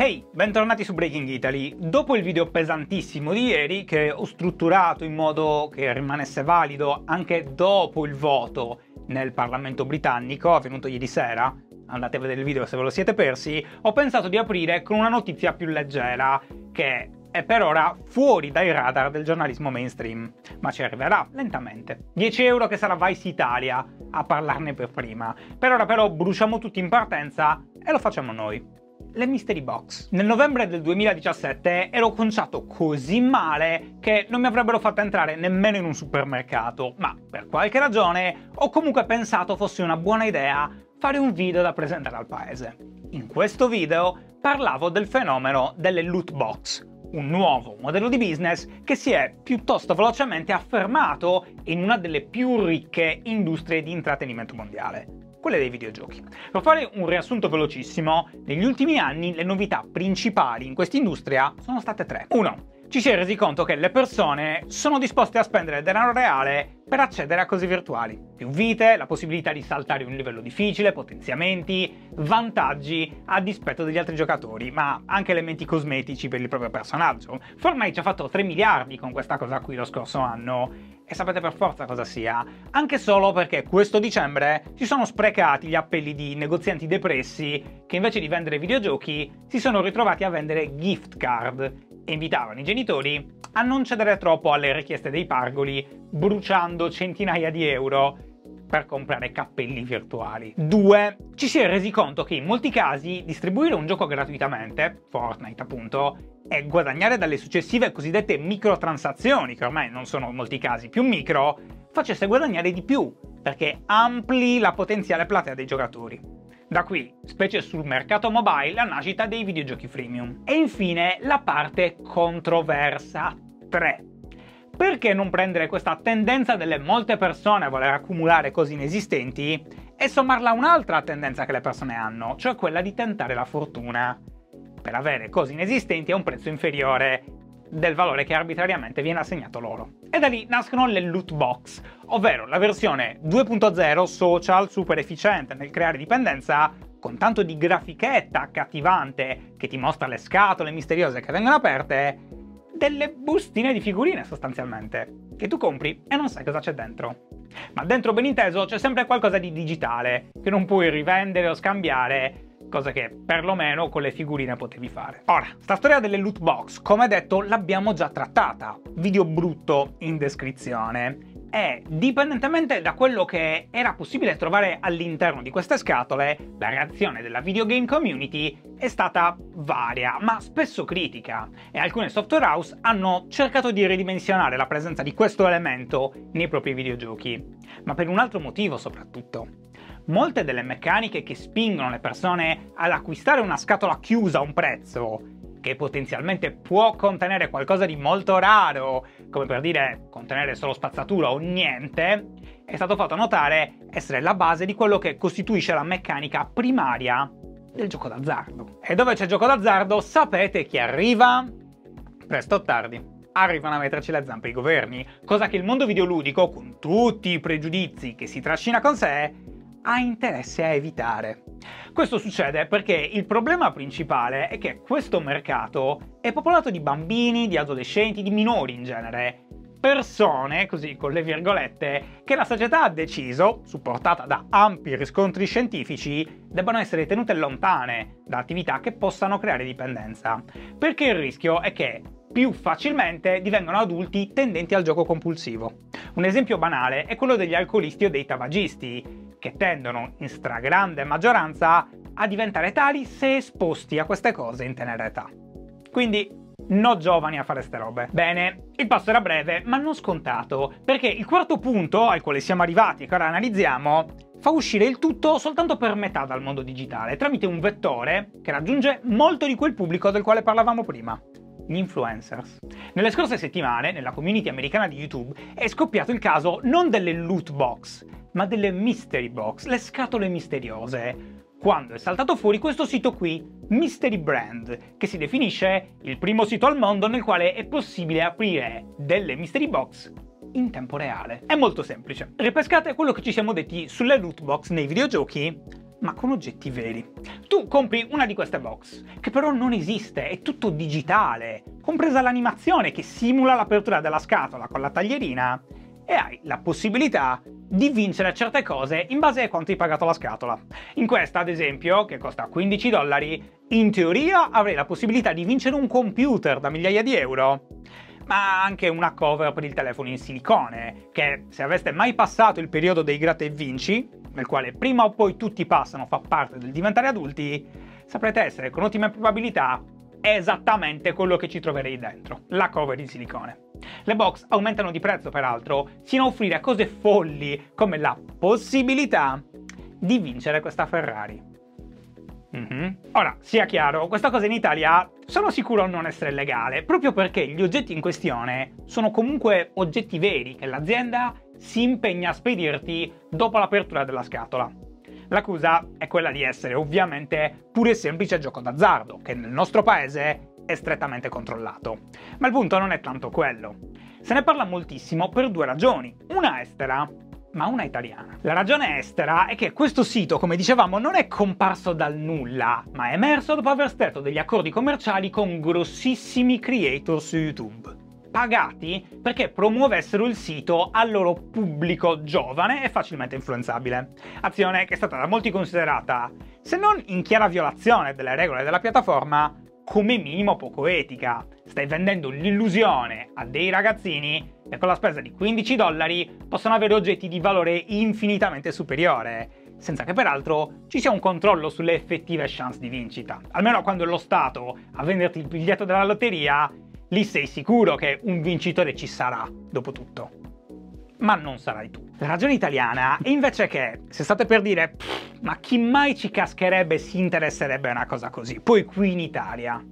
Hey, bentornati su Breaking Italy. Dopo il video pesantissimo di ieri, che ho strutturato in modo che rimanesse valido anche dopo il voto nel Parlamento britannico avvenuto ieri sera, andate a vedere il video se ve lo siete persi, ho pensato di aprire con una notizia più leggera che è per ora fuori dai radar del giornalismo mainstream, ma ci arriverà lentamente. 10 euro che sarà Vice Italia a parlarne per prima. Per ora però bruciamo tutti in partenza e lo facciamo noi. Le mystery box. Nel novembre del 2017 ero conciato così male che non mi avrebbero fatto entrare nemmeno in un supermercato, ma per qualche ragione ho comunque pensato fosse una buona idea fare un video da presentare al paese. In questo video parlavo del fenomeno delle loot box, un nuovo modello di business che si è piuttosto velocemente affermato in una delle più ricche industrie di intrattenimento mondiale, quelle dei videogiochi. Per fare un riassunto velocissimo, negli ultimi anni le novità principali in quest'industria sono state tre. 1. Ci si è resi conto che le persone sono disposte a spendere denaro reale per accedere a cose virtuali. Più vite, la possibilità di saltare un livello difficile, potenziamenti, vantaggi a dispetto degli altri giocatori, ma anche elementi cosmetici per il proprio personaggio. Fortnite ci ha fatto 3 miliardi con questa cosa qui lo scorso anno. E sapete per forza cosa sia, anche solo perché questo dicembre si sono sprecati gli appelli di negozianti depressi che invece di vendere videogiochi si sono ritrovati a vendere gift card e invitavano i genitori a non cedere troppo alle richieste dei pargoli, bruciando centinaia di euro per comprare cappelli virtuali. 2. Ci si è resi conto che in molti casi distribuire un gioco gratuitamente, Fortnite appunto, e guadagnare dalle successive cosiddette microtransazioni, che ormai non sono in molti casi più micro, facesse guadagnare di più, perché ampli la potenziale platea dei giocatori. Da qui, specie sul mercato mobile, la nascita dei videogiochi freemium. E infine la parte controversa 3. Perché non prendere questa tendenza delle molte persone a voler accumulare cose inesistenti e sommarla a un'altra tendenza che le persone hanno, cioè quella di tentare la fortuna per avere cose inesistenti a un prezzo inferiore del valore che arbitrariamente viene assegnato loro. E da lì nascono le loot box, ovvero la versione 2.0 social super efficiente nel creare dipendenza, con tanto di grafichetta accattivante che ti mostra le scatole misteriose che vengono aperte, delle bustine di figurine sostanzialmente, che tu compri e non sai cosa c'è dentro. Ma dentro, ben inteso, c'è sempre qualcosa di digitale, che non puoi rivendere o scambiare, cosa che perlomeno con le figurine potevi fare. Ora, sta storia delle loot box, come detto, l'abbiamo già trattata. Video brutto in descrizione. E, dipendentemente da quello che era possibile trovare all'interno di queste scatole, la reazione della videogame community è stata varia, ma spesso critica, e alcune software house hanno cercato di ridimensionare la presenza di questo elemento nei propri videogiochi, ma per un altro motivo soprattutto. Molte delle meccaniche che spingono le persone ad acquistare una scatola chiusa a un prezzo, che potenzialmente può contenere qualcosa di molto raro, come per dire contenere solo spazzatura o niente, è stato fatto notare essere la base di quello che costituisce la meccanica primaria del gioco d'azzardo. E dove c'è gioco d'azzardo sapete chi arriva? Presto o tardi arrivano a metterci le zampe i governi, cosa che il mondo videoludico, con tutti i pregiudizi che si trascina con sé, ha interesse a evitare. Questo succede perché il problema principale è che questo mercato è popolato di bambini, di adolescenti, di minori in genere, persone, così con le virgolette, che la società ha deciso, supportata da ampi riscontri scientifici, debbano essere tenute lontane da attività che possano creare dipendenza, perché il rischio è che più facilmente divengano adulti tendenti al gioco compulsivo. Un esempio banale è quello degli alcolisti o dei tabagisti, che tendono in stragrande maggioranza a diventare tali se esposti a queste cose in tenera età. Quindi no giovani a fare ste robe. Bene, il passo era breve ma non scontato, perché il quarto punto al quale siamo arrivati e che ora analizziamo fa uscire il tutto soltanto per metà dal mondo digitale, tramite un vettore che raggiunge molto di quel pubblico del quale parlavamo prima. Gli influencers. Nelle scorse settimane, nella community americana di YouTube, è scoppiato il caso non delle loot box, ma delle mystery box, le scatole misteriose, quando è saltato fuori questo sito qui, Mystery Brand, che si definisce il primo sito al mondo nel quale è possibile aprire delle mystery box in tempo reale. È molto semplice. Ripescate quello che ci siamo detti sulle loot box nei videogiochi ma con oggetti veri. Tu compri una di queste box, che però non esiste, è tutto digitale, compresa l'animazione che simula l'apertura della scatola con la taglierina, e hai la possibilità di vincere certe cose in base a quanto hai pagato la scatola. In questa, ad esempio, che costa $15, in teoria avrei la possibilità di vincere un computer da migliaia di euro, ma anche una cover per il telefono in silicone, che se aveste mai passato il periodo dei gratta e vinci, nel quale prima o poi tutti passano, fa parte del diventare adulti, saprete essere con ottime probabilità esattamente quello che ci troverei dentro, la cover in silicone. Le box aumentano di prezzo peraltro, sino a offrire cose folli come la possibilità di vincere questa Ferrari. Ora, sia chiaro, questa cosa in Italia sono sicuro non essere legale, proprio perché gli oggetti in questione sono comunque oggetti veri che l'azienda si impegna a spedirti dopo l'apertura della scatola. L'accusa è quella di essere ovviamente pure semplice gioco d'azzardo, che nel nostro paese è strettamente controllato. Ma il punto non è tanto quello. Se ne parla moltissimo per due ragioni, una estera, ma una italiana. La ragione estera è che questo sito, come dicevamo, non è comparso dal nulla, ma è emerso dopo aver stretto degli accordi commerciali con grossissimi creator su YouTube, pagati perché promuovessero il sito al loro pubblico giovane e facilmente influenzabile. Azione che è stata da molti considerata, se non in chiara violazione delle regole della piattaforma, come minimo poco etica. Stai vendendo l'illusione a dei ragazzini che con la spesa di $15 possono avere oggetti di valore infinitamente superiore, senza che peraltro ci sia un controllo sulle effettive chance di vincita. Almeno quando è lo Stato a venderti il biglietto della lotteria, lì sei sicuro che un vincitore ci sarà, dopo tutto. Ma non sarai tu. La ragione italiana è invece che, se state per dire ma chi mai ci cascherebbe e si interesserebbe a una cosa così, poi qui in Italia?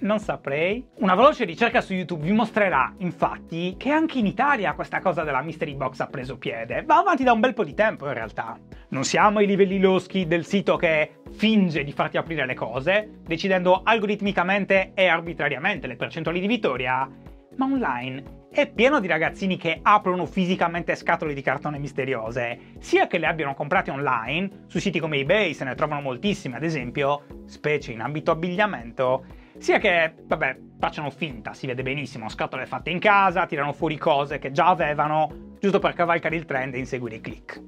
Non saprei. Una veloce ricerca su YouTube vi mostrerà, infatti, che anche in Italia questa cosa della mystery box ha preso piede. Va avanti da un bel po' di tempo, in realtà. Non siamo ai livelli loschi del sito che finge di farti aprire le cose, decidendo algoritmicamente e arbitrariamente le percentuali di vittoria, ma online è pieno di ragazzini che aprono fisicamente scatole di cartone misteriose, sia che le abbiano comprate online, su siti come eBay se ne trovano moltissime ad esempio, specie in ambito abbigliamento, sia che, vabbè, facciano finta, si vede benissimo, scatole fatte in casa, tirano fuori cose che già avevano, giusto per cavalcare il trend e inseguire i click.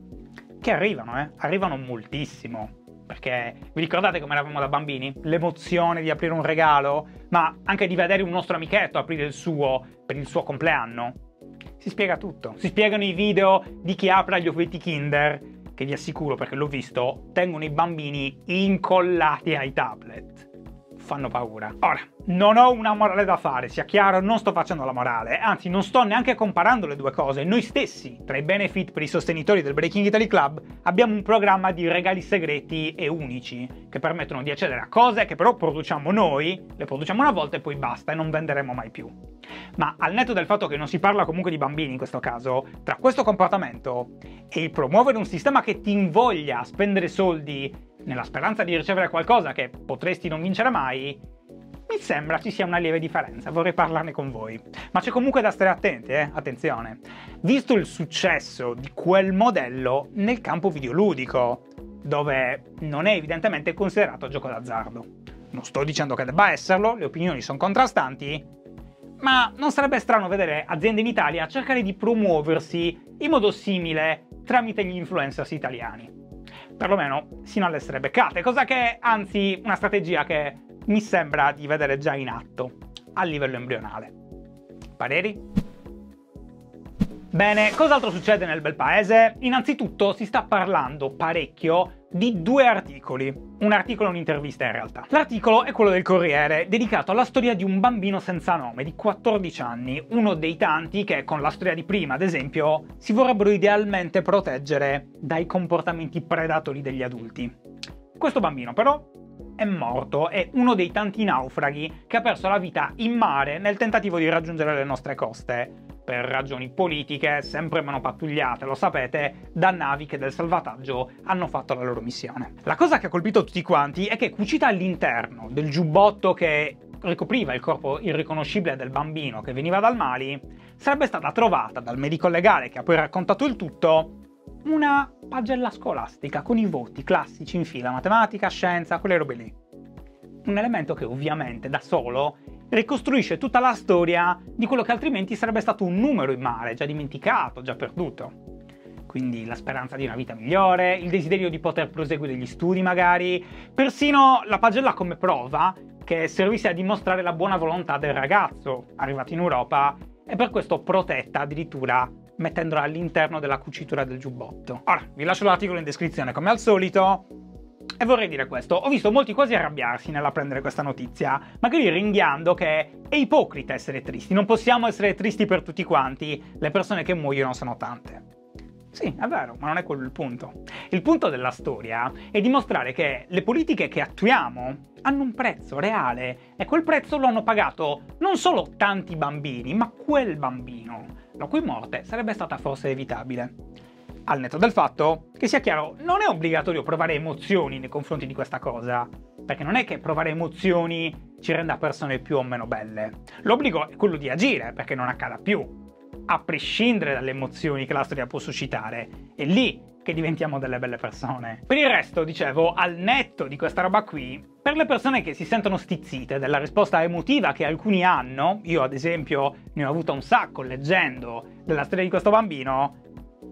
Che arrivano, arrivano moltissimo. Perché vi ricordate come eravamo da bambini? L'emozione di aprire un regalo, ma anche di vedere un nostro amichetto aprire il suo per il suo compleanno. Si spiega tutto. Si spiegano i video di chi apre gli ufetti Kinder, che vi assicuro, perché l'ho visto, tengono i bambini incollati ai tablet. Fanno paura. Ora, non ho una morale da fare, sia chiaro, non sto facendo la morale, anzi non sto neanche comparando le due cose. Noi stessi, tra i benefit per i sostenitori del Breaking Italy Club, abbiamo un programma di regali segreti e unici, che permettono di accedere a cose che però produciamo noi, le produciamo una volta e poi basta e non venderemo mai più. Ma al netto del fatto che non si parla comunque di bambini in questo caso, tra questo comportamento e il promuovere un sistema che ti invoglia a spendere soldi nella speranza di ricevere qualcosa che potresti non vincere mai, mi sembra ci sia una lieve differenza, vorrei parlarne con voi. Ma c'è comunque da stare attenti, attenzione. Visto il successo di quel modello nel campo videoludico, dove non è evidentemente considerato gioco d'azzardo. Non sto dicendo che debba esserlo, le opinioni sono contrastanti, ma non sarebbe strano vedere aziende in Italia cercare di promuoversi in modo simile tramite gli influencers italiani. Perlomeno sino ad essere beccate, cosa che, anzi, una strategia che mi sembra di vedere già in atto, a livello embrionale. Pareri? Bene, cos'altro succede nel bel paese? Innanzitutto si sta parlando parecchio di due articoli. Un articolo e un'intervista in realtà. L'articolo è quello del Corriere, dedicato alla storia di un bambino senza nome, di 14 anni, uno dei tanti che, con la storia di prima ad esempio, si vorrebbero idealmente proteggere dai comportamenti predatori degli adulti. Questo bambino però è morto, è uno dei tanti naufraghi che ha perso la vita in mare nel tentativo di raggiungere le nostre coste, per ragioni politiche sempre meno pattugliate, lo sapete, da navi che del salvataggio hanno fatto la loro missione. La cosa che ha colpito tutti quanti è che cucita all'interno del giubbotto che ricopriva il corpo irriconoscibile del bambino che veniva dal Mali, sarebbe stata trovata dal medico legale che ha poi raccontato il tutto una pagella scolastica con i voti classici in fila, matematica, scienza, quelle robe lì. Un elemento che ovviamente da solo ricostruisce tutta la storia di quello che altrimenti sarebbe stato un numero in mare, già dimenticato, già perduto. Quindi la speranza di una vita migliore, il desiderio di poter proseguire gli studi magari, persino la pagella come prova che servisse a dimostrare la buona volontà del ragazzo arrivato in Europa e per questo protetta addirittura mettendola all'interno della cucitura del giubbotto. Ora, vi lascio l'articolo in descrizione come al solito e vorrei dire questo, ho visto molti quasi arrabbiarsi nell'apprendere questa notizia, magari ringhiando che è ipocrita essere tristi, non possiamo essere tristi per tutti quanti, le persone che muoiono sono tante. Sì, è vero, ma non è quello il punto. Il punto della storia è dimostrare che le politiche che attuiamo hanno un prezzo reale e quel prezzo lo hanno pagato non solo tanti bambini, ma quel bambino, la cui morte sarebbe stata forse evitabile. Al netto del fatto che, sia chiaro, non è obbligatorio provare emozioni nei confronti di questa cosa, perché non è che provare emozioni ci renda persone più o meno belle. L'obbligo è quello di agire perché non accada più, a prescindere dalle emozioni che la storia può suscitare. È lì che diventiamo delle belle persone. Per il resto, dicevo, al netto di questa roba qui, per le persone che si sentono stizzite dalla risposta emotiva che alcuni hanno, io ad esempio ne ho avuta un sacco leggendo della storia di questo bambino,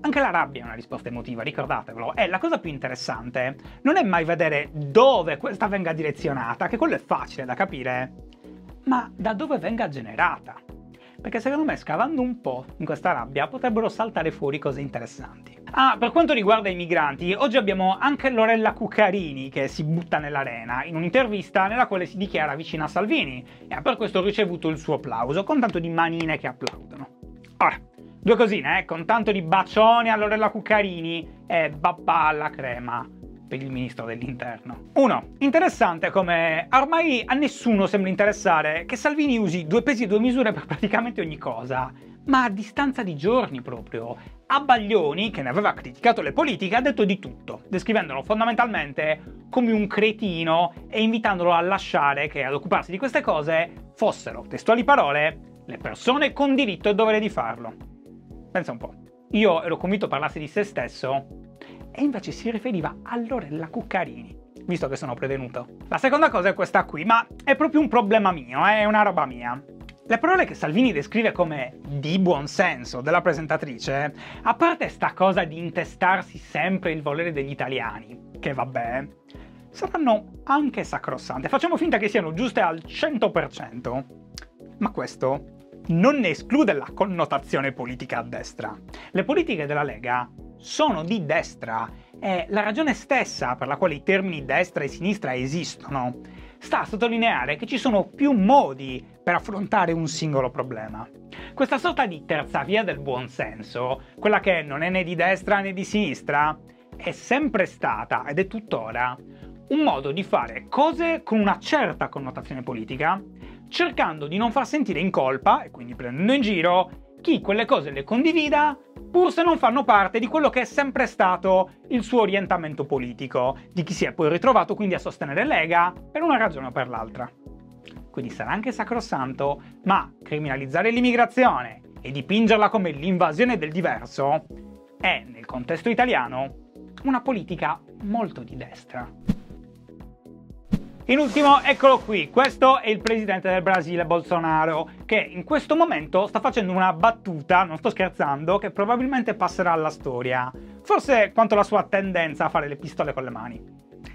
anche la rabbia è una risposta emotiva, ricordatevelo. E la cosa più interessante non è mai vedere dove questa venga direzionata, che quello è facile da capire, ma da dove venga generata. Perché secondo me scavando un po' in questa rabbia potrebbero saltare fuori cose interessanti. Ah, per quanto riguarda i migranti, oggi abbiamo anche Lorella Cuccarini che si butta nell'arena in un'intervista nella quale si dichiara vicina a Salvini e ha per questo ricevuto il suo applauso, con tanto di manine che applaudono. Ora, due cosine, con tanto di bacione a Lorella Cuccarini e babà alla crema per il ministro dell'interno. 1. Interessante come ormai a nessuno sembra interessare che Salvini usi due pesi e due misure per praticamente ogni cosa, ma a distanza di giorni proprio. Abbaglioni, che ne aveva criticato le politiche, ha detto di tutto, descrivendolo fondamentalmente come un cretino e invitandolo a lasciare che ad occuparsi di queste cose fossero, testuali parole, le persone con diritto e dovere di farlo. Pensa un po'. Io ero convinto parlasse di se stesso, e invece si riferiva a Lorella Cuccarini, visto che sono prevenuto. La seconda cosa è questa qui, ma è proprio un problema mio, è una roba mia. Le parole che Salvini descrive come di buon senso della presentatrice, a parte sta cosa di intestarsi sempre il volere degli italiani, che vabbè, saranno anche sacrosante, facciamo finta che siano giuste al 100%, ma questo non ne esclude la connotazione politica a destra. Le politiche della Lega sono di destra e la ragione stessa per la quale i termini destra e sinistra esistono sta a sottolineare che ci sono più modi per affrontare un singolo problema. Questa sorta di terza via del buonsenso, quella che non è né di destra né di sinistra, è sempre stata ed è tuttora un modo di fare cose con una certa connotazione politica, cercando di non far sentire in colpa, e quindi prendendo in giro, chi quelle cose le condivida pur se non fanno parte di quello che è sempre stato il suo orientamento politico, di chi si è poi ritrovato quindi a sostenere Lega per una ragione o per l'altra. Quindi sarà anche sacrosanto, ma criminalizzare l'immigrazione e dipingerla come l'invasione del diverso è, nel contesto italiano, una politica molto di destra. In ultimo, eccolo qui, questo è il presidente del Brasile, Bolsonaro, che in questo momento sta facendo una battuta, non sto scherzando, che probabilmente passerà alla storia. Forse quanto la sua tendenza a fare le pistole con le mani.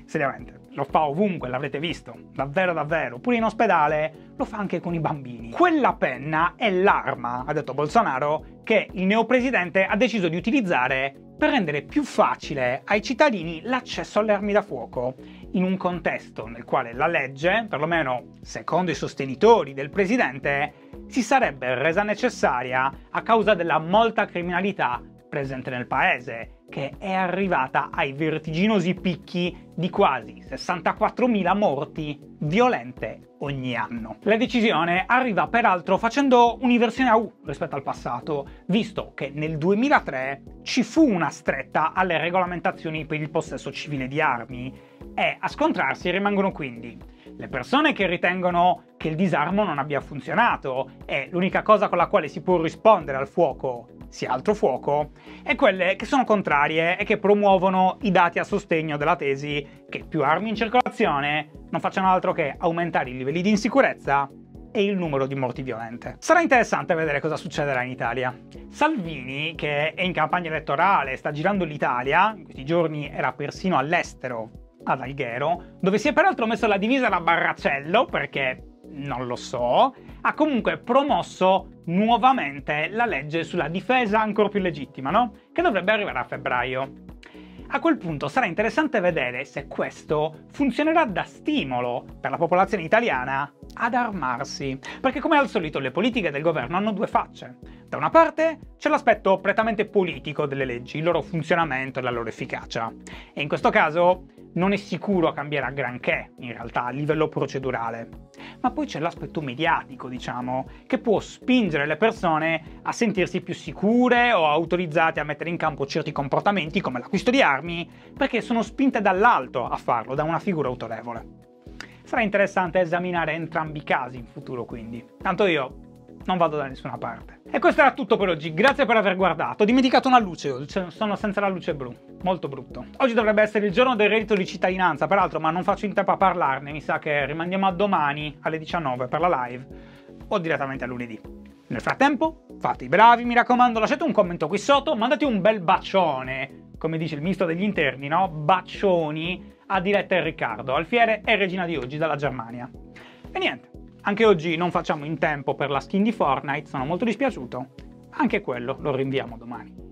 Seriamente, lo fa ovunque, l'avrete visto, davvero davvero, pure in ospedale, lo fa anche con i bambini. Quella penna è l'arma, ha detto Bolsonaro, che il neopresidente ha deciso di utilizzare per rendere più facile ai cittadini l'accesso alle armi da fuoco, in un contesto nel quale la legge, perlomeno secondo i sostenitori del presidente, si sarebbe resa necessaria a causa della molta criminalità presente nel paese, che è arrivata ai vertiginosi picchi di quasi 64.000 morti violente ogni anno. La decisione arriva peraltro facendo un'inversione a U rispetto al passato, visto che nel 2003 ci fu una stretta alle regolamentazioni per il possesso civile di armi e a scontrarsi rimangono quindi le persone che ritengono che il disarmo non abbia funzionato e l'unica cosa con la quale si può rispondere al fuoco sia altro fuoco, e quelle che sono contrarie e che promuovono i dati a sostegno della tesi che più armi in circolazione non facciano altro che aumentare i livelli di insicurezza e il numero di morti violente. Sarà interessante vedere cosa succederà in Italia. Salvini, che è in campagna elettorale, sta girando l'Italia, in questi giorni era persino all'estero, ad Alghero, dove si è peraltro messo la divisa da Barraccello, perché non lo so, ha comunque promosso nuovamente la legge sulla difesa ancora più legittima, no? Che dovrebbe arrivare a febbraio. A quel punto sarà interessante vedere se questo funzionerà da stimolo per la popolazione italiana ad armarsi, perché come al solito le politiche del governo hanno due facce. Da una parte c'è l'aspetto prettamente politico delle leggi, il loro funzionamento e la loro efficacia, e in questo caso non è sicuro cambierà granché, in realtà, a livello procedurale. Ma poi c'è l'aspetto mediatico, diciamo, che può spingere le persone a sentirsi più sicure o autorizzate a mettere in campo certi comportamenti, come l'acquisto di armi, perché sono spinte dall'alto a farlo, da una figura autorevole. Sarà interessante esaminare entrambi i casi in futuro, quindi. Tanto io non vado da nessuna parte. E questo era tutto per oggi, grazie per aver guardato. Ho dimenticato una luce, sono senza la luce blu, molto brutto. Oggi dovrebbe essere il giorno del reddito di cittadinanza, peraltro, ma non faccio in tempo a parlarne, mi sa che rimandiamo a domani alle 19 per la live o direttamente a lunedì. Nel frattempo, fate i bravi, mi raccomando, lasciate un commento qui sotto, mandate un bel bacione, come dice il ministro degli interni, no? Bacioni a Diletta e Riccardo, alfiere e regina di oggi dalla Germania. E niente. Anche oggi non facciamo in tempo per la skin di Fortnite, sono molto dispiaciuto. Anche quello lo rinviamo domani.